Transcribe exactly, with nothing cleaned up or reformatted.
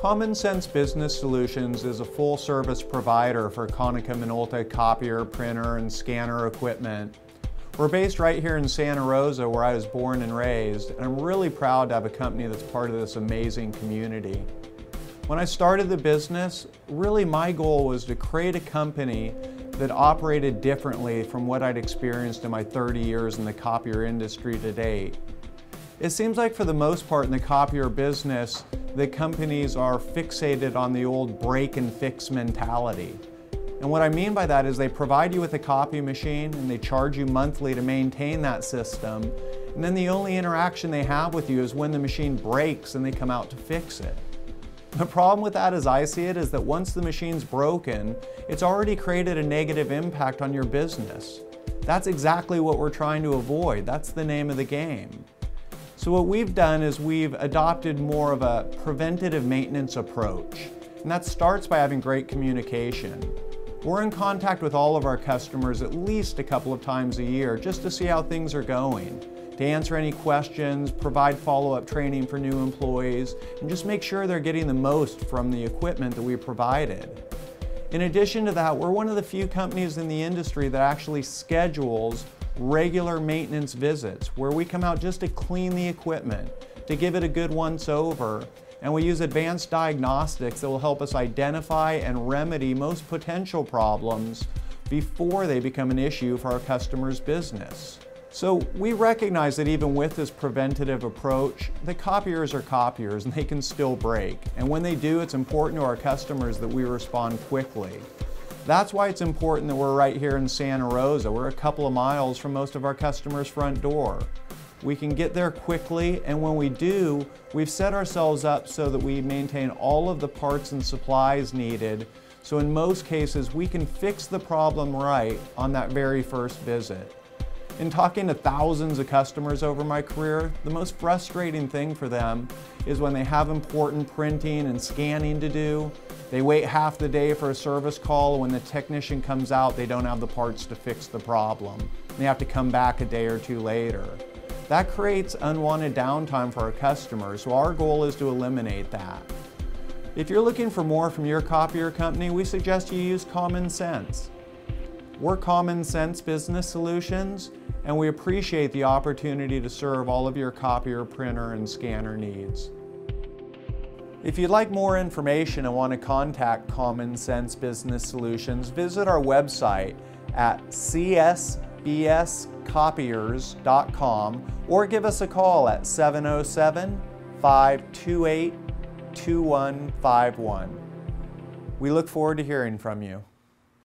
Common Sense Business Solutions is a full-service provider for Konica Minolta copier, printer, and scanner equipment. We're based right here in Santa Rosa, where I was born and raised, and I'm really proud to have a company that's part of this amazing community. When I started the business, really my goal was to create a company that operated differently from what I'd experienced in my thirty years in the copier industry to date. It seems like for the most part in the copier business, the companies are fixated on the old break and fix mentality. And what I mean by that is they provide you with a copy machine and they charge you monthly to maintain that system. And then the only interaction they have with you is when the machine breaks and they come out to fix it. The problem with that, as I see it, is that once the machine's broken, it's already created a negative impact on your business. That's exactly what we're trying to avoid. That's the name of the game. So what we've done is we've adopted more of a preventative maintenance approach, and that starts by having great communication. We're in contact with all of our customers at least a couple of times a year just to see how things are going, to answer any questions, provide follow-up training for new employees, and just make sure they're getting the most from the equipment that we provided. In addition to that, we're one of the few companies in the industry that actually schedules regular maintenance visits where we come out just to clean the equipment, to give it a good once over, and we use advanced diagnostics that will help us identify and remedy most potential problems before they become an issue for our customers' business. So we recognize that even with this preventative approach, the copiers are copiers and they can still break. And when they do, it's important to our customers that we respond quickly. That's why it's important that we're right here in Santa Rosa. We're a couple of miles from most of our customers' front door. We can get there quickly, and when we do, we've set ourselves up so that we maintain all of the parts and supplies needed. So in most cases, we can fix the problem right on that very first visit. In talking to thousands of customers over my career, the most frustrating thing for them is when they have important printing and scanning to do, they wait half the day for a service call, and when the technician comes out, they don't have the parts to fix the problem. They have to come back a day or two later. That creates unwanted downtime for our customers, so our goal is to eliminate that. If you're looking for more from your copier company, we suggest you use Common Sense. We're Common Sense Business Solutions, and we appreciate the opportunity to serve all of your copier, printer, and scanner needs. If you'd like more information and want to contact Common Sense Business Solutions, visit our website at c s b s copiers dot com or give us a call at seven oh seven, five two eight, two one five one. We look forward to hearing from you.